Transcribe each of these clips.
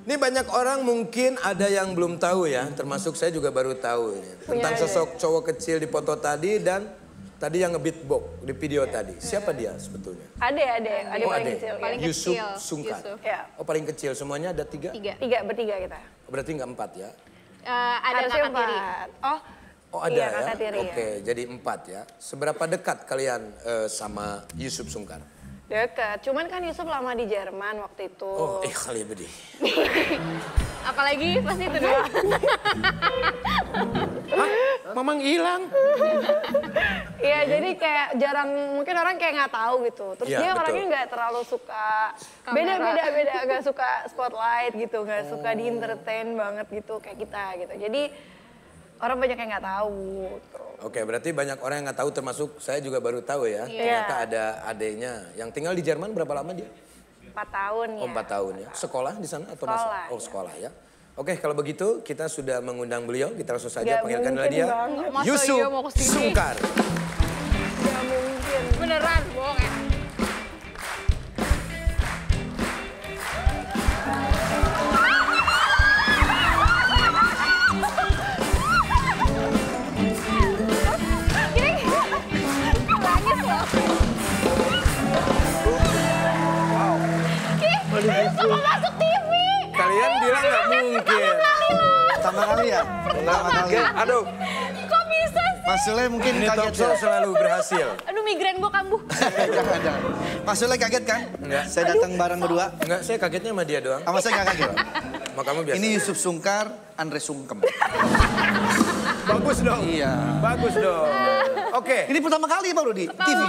Ini banyak orang mungkin ada yang belum tahu ya, termasuk saya juga baru tahu ini. Tentang sosok cowok kecil di foto tadi dan tadi yang nge-beatbox di video tadi. Siapa dia sebetulnya? Ade paling kecil. Yusuf Sungkar. Oh paling kecil, semuanya ada tiga? Tiga, bertiga kita. Berarti nggak empat ya? Ada kakak tiri. Oh ada ya? Oke, jadi empat ya. Seberapa dekat kalian sama Yusuf Sungkar? Dekat, cuman kan Yusuf lama di Jerman waktu itu. Oh, kali bedih. Apalagi pasti itu doang. Hah? Mamang hilang? Iya, jadi kayak jarang, mungkin orang kayak nggak tahu gitu. Terus ya, dia orangnya nggak terlalu suka, beda-beda, nggak suka spotlight gitu, nggak suka di entertain banget gitu kayak kita gitu. Jadi orang banyak yang nggak tahu. Gitu. Oke, berarti banyak orang yang nggak tahu, termasuk saya juga baru tahu ya. Yeah. Ternyata ada adeknya yang tinggal di Jerman berapa lama dia? 4 tahun ya. 4 tahun ya. Sekolah di sana atau masuk? Oh sekolah ya. Oke, kalau begitu kita sudah mengundang beliau, kita langsung saja panggilkanlah dia. Yusuf Sungkar. Gak mungkin. Beneran, bohong ya. Sama masuk TV. Kalian bilang nggak mungkin. Sama kali ya. Aduh. Kok bisa sih? Mas Sule mungkin kaget ya. Selalu berhasil. Aduh migrain gue kambuh. Jangan. Mas Sule kaget kan? Enggak. Saya datang bareng berdua. Enggak, saya kagetnya sama dia doang. Sama saya nggak kaget. Sama kamu biasa. Ini Yusuf Sungkar, Andre Sungkem. Bagus dong. Iya. Bagus dong. Oke. Ini pertama kali baru di TV.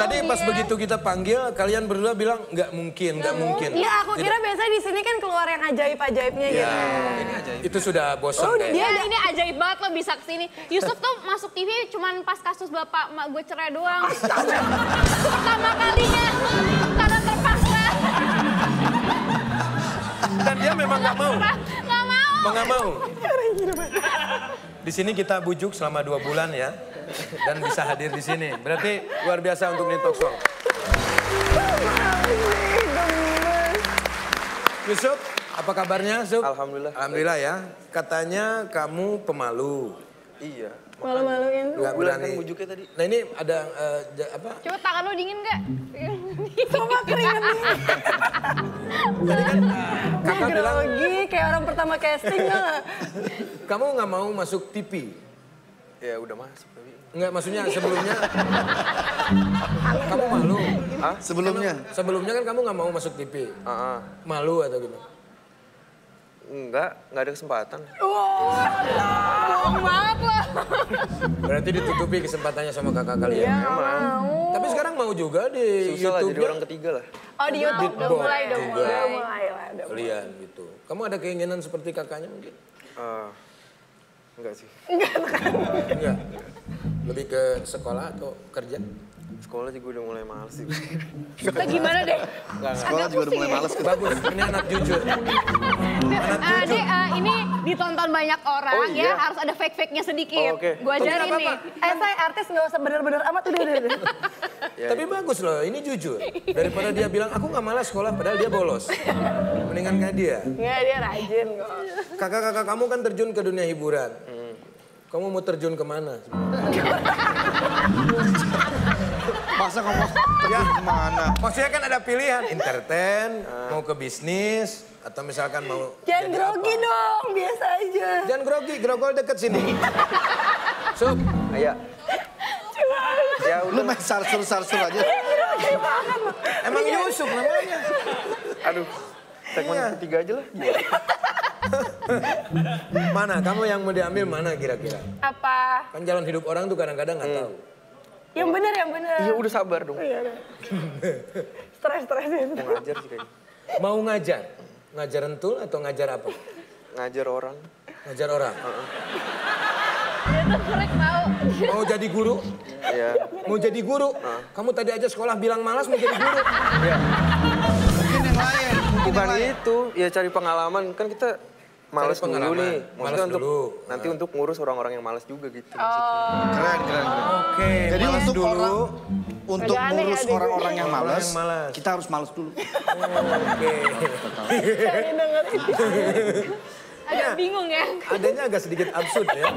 Tadi pas begitu kita panggil, kalian berdua bilang nggak mungkin, nggak mungkin. Iya, aku kira biasa di sini kan keluar yang ajaib-ajaibnya gitu. Ini ajaib. Itu sudah bosan. Oh, dia ini ajaib banget lo bisa kesini. Yusuf tuh masuk TV cuman pas kasus bapak emak gue cerai doang. Pertama kalinya karena terpaksa. Dan dia memang nggak mau. Nggak mau. Nggak mau. Di sini kita bujuk selama 2 bulan ya, dan bisa hadir di sini. Berarti luar biasa untuk Ini Talk Show. Yusuf, apa kabarnya, Yusuf? Alhamdulillah. Alhamdulillah ya. Katanya kamu pemalu. Iya. Malu-maluin. Gak berani. Bujuknya tadi. Nah ini ada apa? Coba tangan lo dingin nggak? Coba keringat nih. Tadi kan kakak bilang. Kayak orang pertama casting lah. Kamu nggak mau masuk TV? Ya udah masuk tapi. Nggak, maksudnya sebelumnya. Kamu malu? Hah? Sebelumnya? Sebelumnya kan kamu nggak mau masuk TV. Malu atau gimana? Enggak ada kesempatan. Bohong banget loh. Berarti ditutupi kesempatannya sama kakak kalian. Iya, mau. Tapi sekarang mau juga di YouTube. Susah lah, jadi orang ketiga lah. Oh di YouTube, udah mulai, lah. Kalian gitu. Kamu ada keinginan seperti kakaknya mungkin? Enggak sih. Enggak. Lebih ke sekolah atau kerja? Sekolah juga udah mulai males sih. Kita gimana deh? Sekolah juga udah mulai males. Bagus, ini anak jujur. Adik, ini ditonton banyak orang ya, harus ada fake-fake-nya sedikit. Gue ajarin nih. Saya artis gak usah bener-bener amat, udah. Tapi bagus loh, ini jujur. Daripada dia bilang, aku gak malas sekolah, padahal dia bolos. Mendingan gak dia. Enggak, dia rajin kok. Kakak-kakak kamu kan terjun ke dunia hiburan. Kamu mau terjun kemana? Masa kamu terjun kemana? Maksudnya kan ada pilihan, entertain, mau ke bisnis, atau misalkan mau... Jangan grogi dong, biasa aja. Jangan grogi, grogol deket sini. Sup, ayo. Lu main sarsur-sarsur aja. Emang Yusuf namanya? Aduh, segmen ketiga aja lah. Mana? Kamu yang mau diambil mana kira-kira? Apa? Kan jalan hidup orang tuh kadang-kadang nggak tahu. Yang bener, yang bener. Iya udah sabar dong. Stres-stresin. Mau ngajar sih kayaknya. Mau ngajar? Ngajar entul atau ngajar apa? Ngajar orang. Ngajar orang? Dia tuh kurang mau. Mau jadi guru? Iya. Mau jadi guru? Kamu tadi aja sekolah bilang malas mau jadi guru. Iya. Mungkin yang lain. Bukan itu, ya cari pengalaman kan kita... Males dulu nih, maksudnya untuk nanti untuk ngurus orang-orang yang males juga gitu. Keren. Oke, jadi untuk orang Untuk ngurus orang-orang yang malas, kita harus malas dulu. Oke. Agak bingung ya. Adanya agak sedikit absurd ya.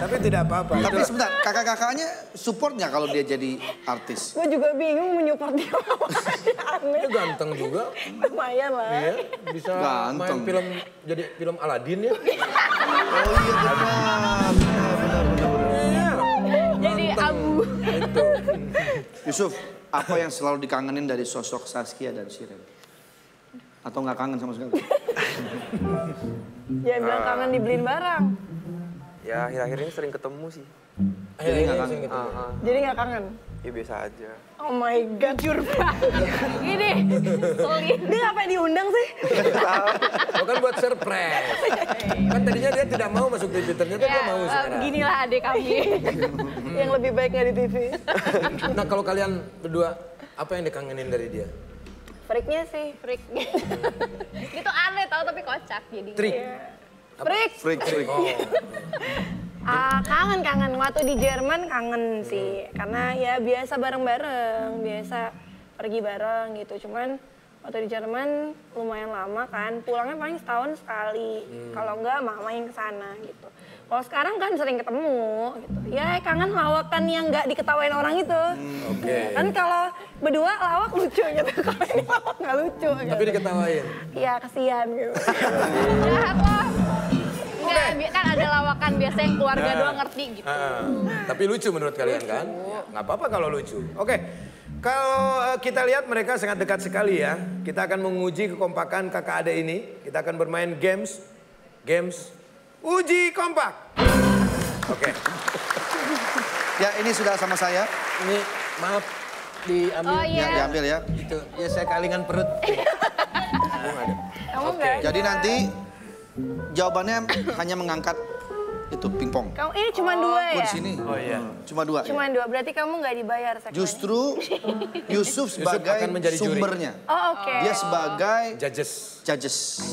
Tapi tidak apa-apa. Tapi sebentar, kakak-kakaknya supportnya kalau dia jadi artis. Gue juga bingung menyupport dia. Dia ganteng juga. Lumayan lah. Iya, bisa ganteng. Main film, jadi film Aladin ya. Oh iya benar. Jadi abu. Itu. Yusuf, apa yang selalu dikangenin dari sosok Zaskia dan Shireen? Atau nggak kangen sama sekali? Ya bilang kangen dibeliin barang. Ya akhir-akhir ini sering ketemu sih. Jadi nggak kangen. Jadi nggak kangen? Ya biasa aja. Oh my god, jujur banget. Gini, sorry. Dia ngapain diundang sih? Bukan buat surprise. Kan tadinya dia tidak mau masuk TV, ternyata dia mau sekarang. Beginilah adik kami. Yang lebih baik nggak di TV. Nah kalau kalian berdua, apa yang dikangenin dari dia? Freaknya sih, freak. Gitu aneh tau, tapi kocak jadinya. Trik? Freak. Kangen. Waktu di Jerman kangen sih. Karena ya biasa bareng-bareng, biasa pergi bareng gitu. Cuman waktu di Jerman lumayan lama kan, pulangnya paling setahun sekali. Kalau enggak mama yang kesana gitu. Kalau sekarang kan sering ketemu gitu. Ya kangen lawakan yang enggak diketawain orang itu. Oke. Kan kalau berdua lawak lucu gitu, kalau ini lawak enggak lucu gitu. Tapi diketawain? Iya kasihan gitu. Jahat loh. Enggak, kan ada lawakan biasanya yang keluarga doang ngerti gitu. Tapi lucu menurut kalian kan? Nggak apa-apa kalau lucu. Oke, kalau kita lihat mereka sangat dekat sekali ya. Kita akan menguji kekompakan kakak adik ini. Kita akan bermain games uji kompak. Oke. Ya ini sudah sama saya. Ini maaf diambil. Oh iya. Diambil ya. Itu ya saya kalingan perut. Oke. Jadi nanti. Jawabannya hanya mengangkat itu pingpong. Kamu ini cuma dua ya? Di sini. Oh iya. Cuma dua. Berarti kamu nggak dibayar sekali. Justru Yusuf sebagai sumbernya. Juri. Oh oke. Okay. Dia sebagai judges.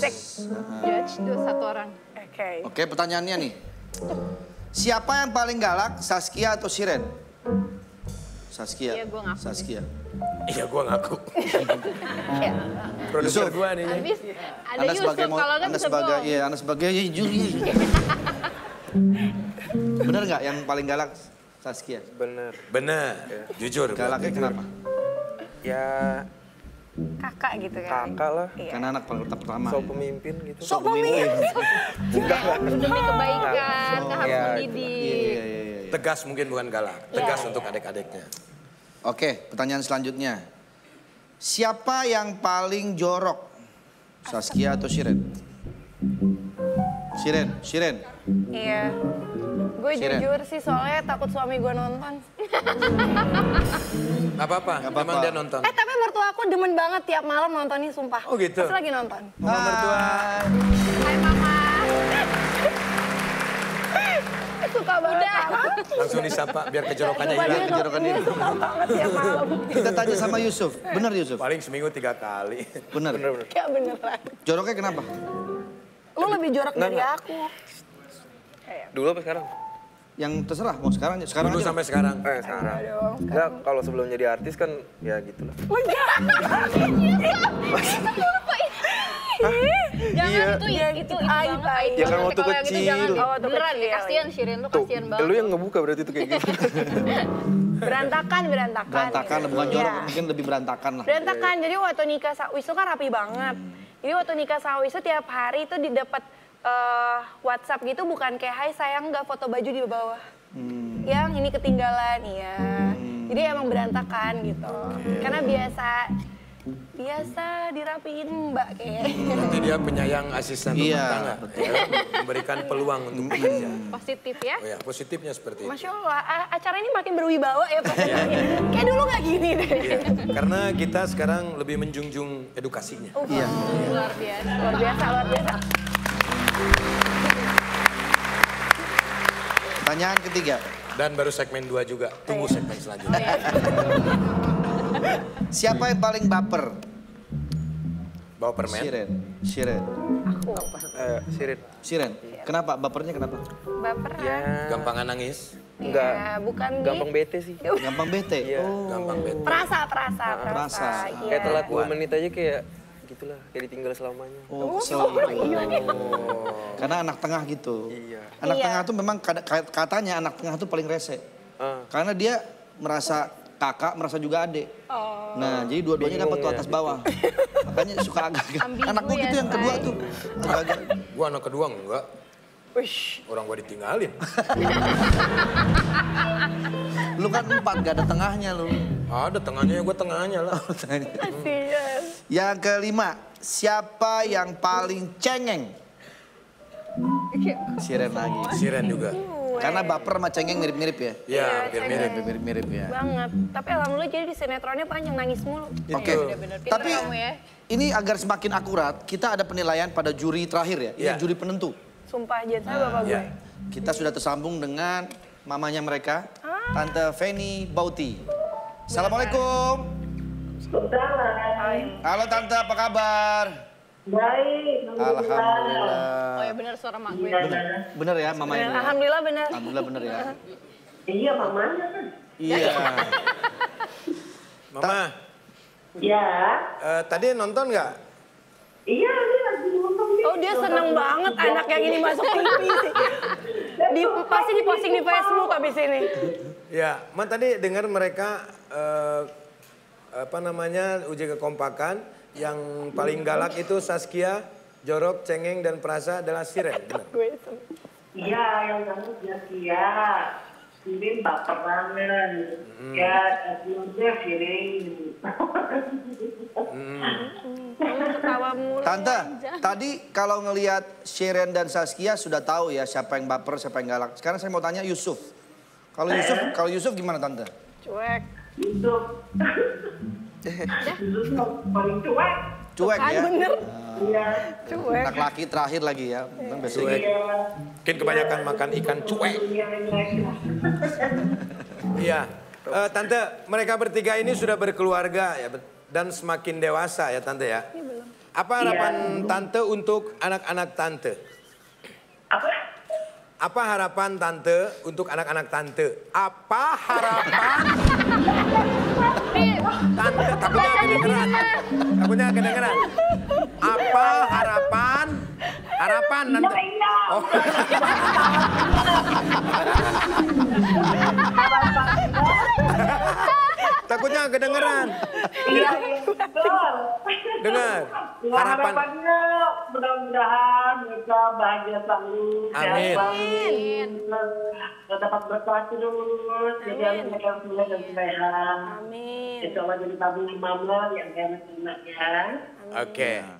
Sek. Judge itu satu orang. Oke. Okay. Oke, pertanyaannya nih. Siapa yang paling galak, Zaskia atau Shireen? Zaskia. Iya gue ngaku. Zaskia. Iya gue ngaku. Produser gue nih. Habis ada Yusuf, kalau nggak bisa bohong. Iya, Anda sebagai juri. Bener nggak yang paling galak Zaskia? Bener. Ya. Jujur. Galaknya kenapa? Ya... kakak gitu kan? Kakak lah. Iya. Karena anak pertama. Sok pemimpin gitu. Sok pemimpin. Enggak lah. Demi kebaikan, harus mendidik. Iya. Tegas mungkin bukan galak, tegas untuk adik-adiknya. Oke, pertanyaan selanjutnya. Siapa yang paling jorok? Zaskia atau Shireen? Shireen. Iya. Gue jujur sih soalnya takut suami gue nonton. Gak apa-apa, memang dia nonton. Tapi mertua aku demen banget tiap malam nontonnya sumpah. Oh gitu? Pas lagi nonton. Mama mertua. Hai mama. Suka banget. Langsung disapa biar kejorokannya hilang. Kejorokannya hilang. Suka banget ya malam. Kita tanya sama Yusuf. Bener Yusuf? Paling seminggu 3 kali. Bener. Ya beneran. Joroknya kenapa? Lu lebih jorok dari aku. Dulu apa sekarang? Yang terserah mau sekarang. Sekarang dulu sampai sekarang. Sekarang. Enggak, kalau sebelum jadi artis kan ya gitulah. Jangan itu banget. Ya kan waktu kecil. Beneran ya, kasihan Shireen tuh kasihan banget. Lu yang ngebuka berarti itu kayak gitu. Berantakan. Berantakan, bukan jorok, mungkin lebih berantakan lah. Berantakan, jadi waktu nikah Wisu kan rapi banget. Jadi waktu nikah sama Wisu tiap hari itu didapat WhatsApp gitu, bukan kayak hai sayang nggak foto baju di bawah. Yang ini ketinggalan, iya. Jadi emang berantakan gitu. Karena biasa dirapiin mbak kayaknya. Nanti dia penyayang asisten rumah tangga. Iya. Memberikan peluang untuk bekerja. Positif ya? Oh ya, positifnya seperti itu. Masya Allah, acara ini makin berwibawa ya Pak. Kayak dulu nggak gini deh. Iya. Karena kita sekarang lebih menjunjung edukasinya. Iya. Luar biasa. Pertanyaan ketiga. Dan baru segmen 2 juga. Tunggu segmen selanjutnya. Siapa yang paling baper? Baperman? Shireen. Aku. Shireen. Kenapa? Bapernya kenapa? Baperan. Ya. Gampangan nangis. Enggak, ya, bukan gampang bete sih. Gampang bete? Iya. Oh. Gampang bete. Perasa. Ya. Kayak telat 2 menit aja kayak gitulah, kayak ditinggal selamanya. Oh, kesel gitu. Oh. Karena anak tengah gitu. Iya. Anak tengah tuh memang katanya anak tengah tuh paling rese. Karena dia merasa kakak, merasa juga adik. Oh. Nah, jadi dua-duanya dapat tuh atas bawah. Makanya suka agak-agak. Anak gue gitu yang kedua tuh. Gue anak kedua enggak. Wish. Orang gue ditinggalin. Lu kan 4, gak ada tengahnya lu. Ada tengahnya, gue tengahnya lah. Yang kelima, siapa yang paling cengeng? Shireen lagi. Shireen juga. Karena baper sama cengeng mirip-mirip ya? Iya, mirip-mirip ya. Banget. Tapi alhamdulillah jadi di sinetronnya panjang nangis mulu. Oke. Tapi ini agar semakin akurat, kita ada penilaian pada juri terakhir ya? Ini juri penentu. Sumpah aja sama bapak gue. Kita sudah tersambung dengan mamanya mereka, Tante Feni Bauti. Assalamualaikum. Halo Tante, apa kabar? Baik. Alhamdulillah. Oh ya benar suara mak gue. Benar ya mamanya. Alhamdulillah benar. Alhamdulillah benar ya. Iya mamanya kan. Iya. Mama. Ya. Tadi nonton nggak? Iya. Oh dia seneng banget anak yang ini masuk TV sih. Pasti diposting di Facebook habis ini. Ya, man tadi dengar mereka uji kekompakan yang paling galak itu Zaskia, jorok, cengeng dan perasa adalah Shireen. Iya, yang kamu Zaskia, Shireen baperan, ya Yusuf Sungkar. Tante, tadi kalau ngelihat Shireen dan Zaskia sudah tahu ya siapa yang baper, siapa yang galak. Sekarang saya mau tanya Yusuf. Kalau Yusuf gimana Tante? Cuek. Yusuf paling cuek. Cuek ya. Bener. Iya. Cuek. Anak laki terakhir lagi ya. Cuek. Mungkin kebanyakan makan ikan cuek. Iya. Tante, mereka bertiga ini sudah berkeluarga ya dan semakin dewasa ya Tante ya. Apa harapan Tante untuk anak-anak Tante? Apa harapan Tante untuk anak-anak Tante? Apa harapan Tante? Takutnya kedengeran. Takutnya kedengeran. Apa harapan? Harapan Tante. Oh. Takutnya kedengeran. Iya, betul. Dengar. Harapannya mudah-mudahan mereka bahagia selalu. Amin. Dapat berprestasi terus, jadi mereka semua dan sehat. Amin. Insya Allah jadi tabung imam yang enak-enak ya. Oke.